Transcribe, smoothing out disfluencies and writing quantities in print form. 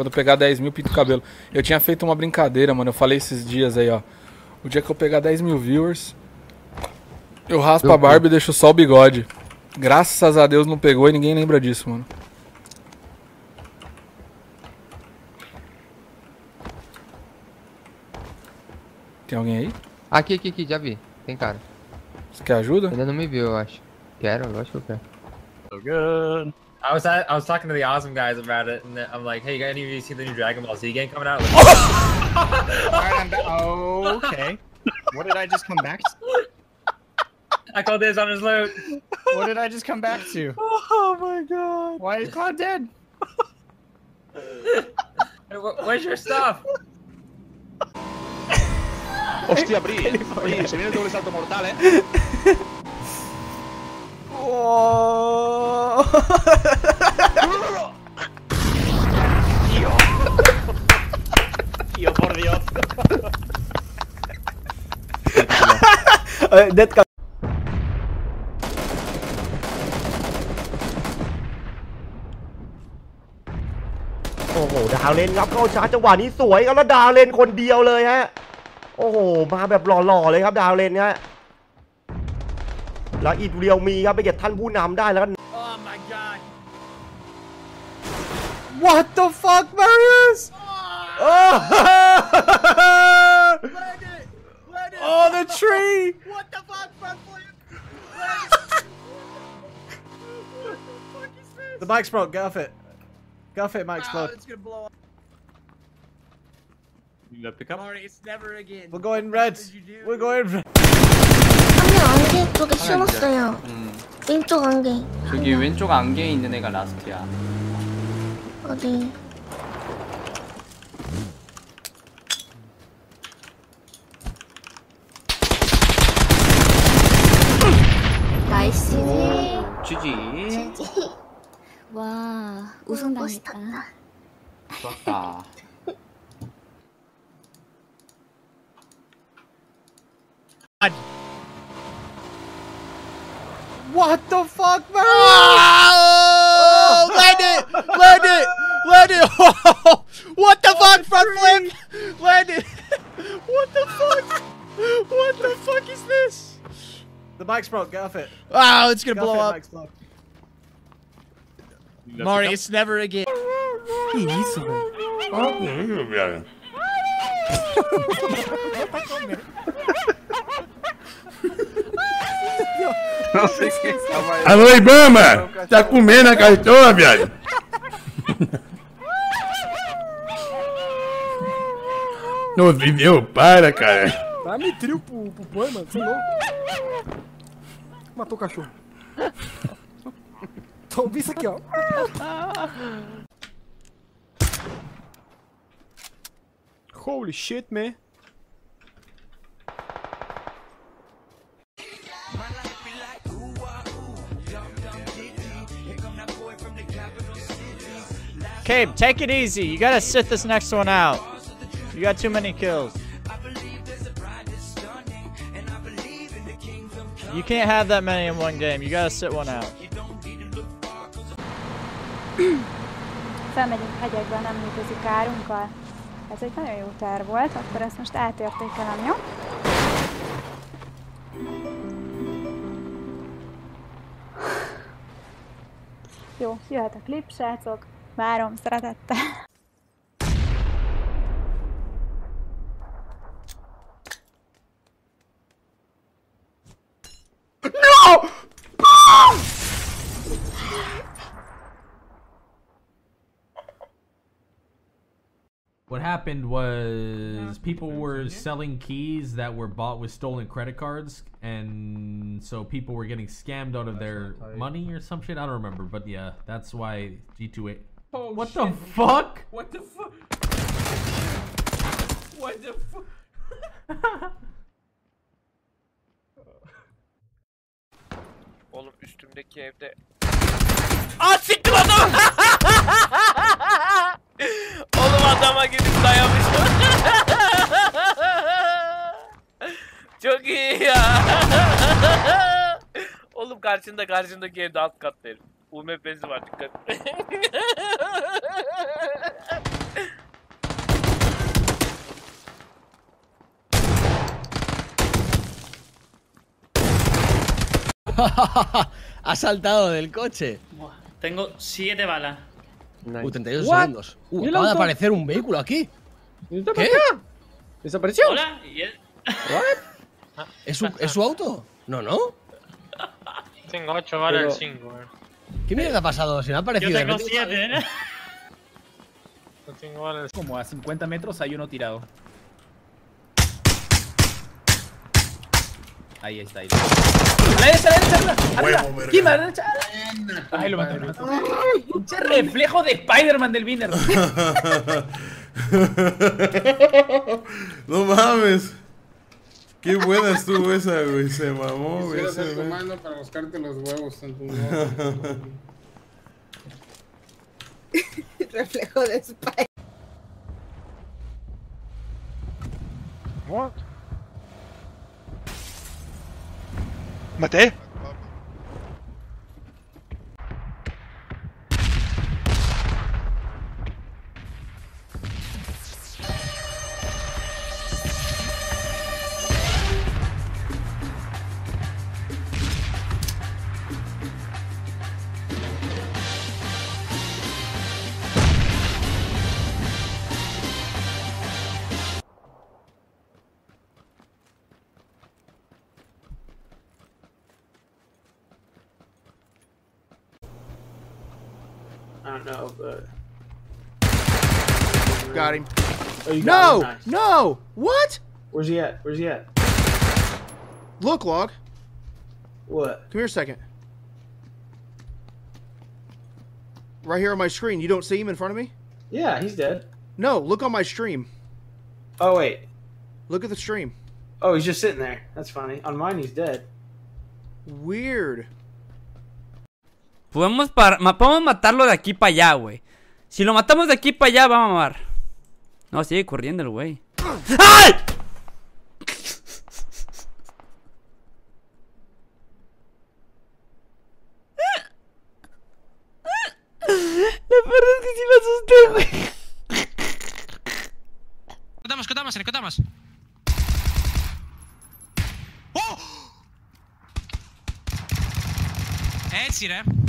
Quando eu pegar 10 mil, pinto o cabelo. Eu tinha feito uma brincadeira, mano. Eu falei esses dias aí, ó. O dia que eu pegar 10 mil viewers, eu raspo a barba e deixo só o bigode. Graças a Deus não pegou e ninguém lembra disso, mano. Tem alguém aí? Aqui, aqui, aqui, já vi. Tem cara. Você quer ajuda? Ainda não me viu, eu acho. Quero, eu acho que eu quero. So good. I was talking to the awesome guys about it, and I'm like, hey, any of you see the new Dragon Ball Z game coming out? Like, all right, I'm back. Oh, okay. What did I just come back to? I called this on his loot. What did I just come back to? Oh my god. Why is Claude dead? Where's your stuff? Hostia, Bri, se viene el doble salto mortal, eh. Tío. Tío, por Dios.โอ้โหดาวเลนครับเข้าชาร์จจังหวะนี้สวยครับแล้วดาวเลนคนเดียวเลยฮะโอ้โหมาแบบหล่อๆเลยครับดาวเลนฮะแล้วอีกเรียวมีครับไปเก็บท่านผู้นำได้แล้ว Oh my god What the fuck Marius Oh the tree What the fuck The mic's broke get off it might explode. It's gonna blow up. You got pick up? Sorry, it's never again. We're going red. We're going red. 저기 왼쪽 안개에 있는 애가 라스트야. 어디? 나이스. GG. 와, 우승 당했다. 좋았다. What the fuck, man? Oh, landed. What the fuck, front flip? Landed. What the fuck? What the fuck is this? The mic's broke. Get off it. Wow, it's gonna blow up. Mari, it's never again. Que isso, velho? Não sei quem tá mais. Alô, Ibama! Tá comendo a cartola, viado? Não viveu, para, cara. Tá me trio pro pão, mano. Você é louco? Matou o cachorro. Toma isso aqui, ó. Holy shit, man. Okay, take it easy. You gotta sit this next one out. You got too many kills. You can't have that many in one game. You gotta sit one out. Felmegyünk hegyekbe, nem működik árunkkal. Ez egy nagyon jó terv volt, akkor ezt most átértékelem, jó? Jó, jöhet a klip, srácok. Várom szeretettel. No! What happened was people were selling keys that were bought with stolen credit cards, and so people were getting scammed out of their money or some shit. I don't remember, but yeah, that's why G2A. Oh, what shit. The fuck? What the fuck? What the fuck? Oğlum üstümdeki evde. Ah siktir adam! Oğlum adama gidip dayamıştım. Çok iyi ya. Oğlum karşındaki evde alt katta herif. UMP'si var dikkat. Ha saltado del coche. Buah. Tengo 7 balas. Nice. 32 ¿What? Segundos. Acaba de aparecer un vehículo aquí. ¿Qué? ¿Desapareció? Hola. ¿What? ¿Es su auto? No, no. Tengo 8 balas del 5. ¿Qué mierda ha pasado? Si me ha aparecido. Yo tengo 7, ¿eh? Como a 50 metros hay uno tirado. Ahí está, ahí está. ¡La derecha, la derecha! ¡Arriba! ¡Quima, la derecha! ¡Ay, lo maté! ¡Qué reflejo de Spider-Man del Binner! ¡No mames! ¡Qué buena estuvo esa, güey! Se mamó, güey. Quisiera ser tu mano para buscarte los huevos en tu mano. Reflejo de Spider-Man. What? Maté. I don't know, but... Got him. Oh, you got him. Nice. No! What? Where's he at? Where's he at? Look, Log. What? Come here a second. Right here on my screen. You don't see him in front of me? Yeah, he's dead. No, look on my stream. Oh, wait. Look at the stream. Oh, he's just sitting there. That's funny. On mine, he's dead. Weird. Podemos matarlo de aquí para allá, güey. Si lo matamos de aquí para allá, va a mamar. No, sigue corriendo el güey. ¡Ay! La verdad es que sí lo asusté, güey. Contamos. ¡Oh! Es decir,